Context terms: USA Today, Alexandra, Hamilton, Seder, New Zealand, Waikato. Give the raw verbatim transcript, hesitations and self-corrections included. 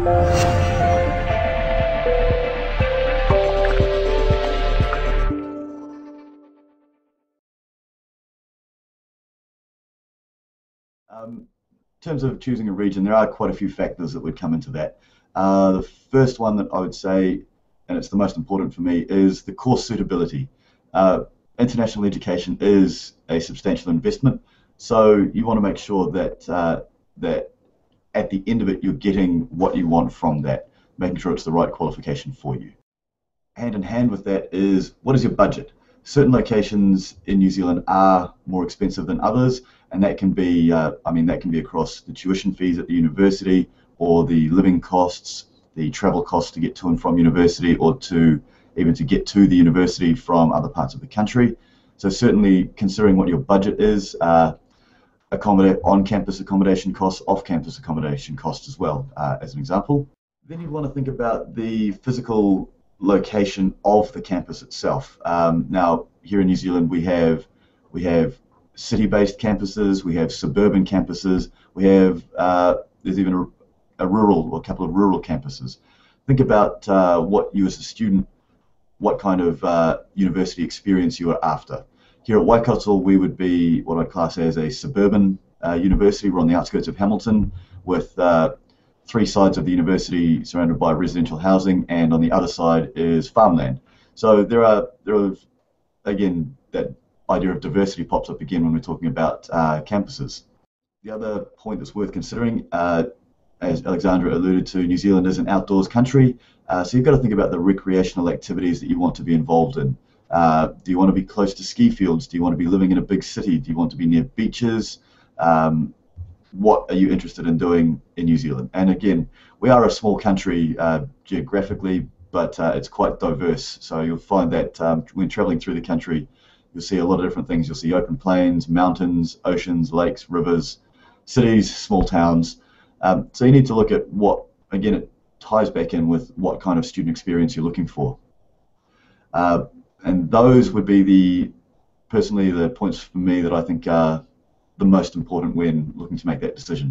Um, in terms of choosing a region, there are quite a few factors that would come into that. Uh, the first one that I would say, and it's the most important for me, is the course suitability. Uh, international education is a substantial investment, so you want to make sure that uh, that at the end of it you're getting what you want from that, making sure it's the right qualification for you. Hand in hand with that is, what is your budget? Certain locations in New Zealand are more expensive than others, and that can be, uh, I mean, that can be across the tuition fees at the university, or the living costs, the travel costs to get to and from university, or to even to get to the university from other parts of the country. So certainly considering what your budget is, uh, accommodate on-campus accommodation costs, off-campus accommodation costs as well, uh, as an example. Then you want to think about the physical location of the campus itself. Um, now, here in New Zealand, we have we have city-based campuses, we have suburban campuses, we have uh, there's even a, a rural or a couple of rural campuses. Think about uh, what you as a student, what kind of uh, university experience you are after. Here at Waikato, we would be what I'd class as a suburban uh, university. We're on the outskirts of Hamilton, with uh, three sides of the university surrounded by residential housing, and on the other side is farmland. So there are, there are again, that idea of diversity pops up again when we're talking about uh, campuses. The other point that's worth considering, uh, as Alexandra alluded to, New Zealand is an outdoors country, uh, so you've got to think about the recreational activities that you want to be involved in. Uh, do you want to be close to ski fields? Do you want to be living in a big city? Do you want to be near beaches? Um, what are you interested in doing in New Zealand? And again, we are a small country uh, geographically, but uh, it's quite diverse. So you'll find that um, when traveling through the country, you'll see a lot of different things. You'll see open plains, mountains, oceans, lakes, rivers, cities, small towns. Um, so you need to look at what, again, it ties back in with what kind of student experience you're looking for. Uh, And those would be the, personally, the points for me that I think are the most important when looking to make that decision.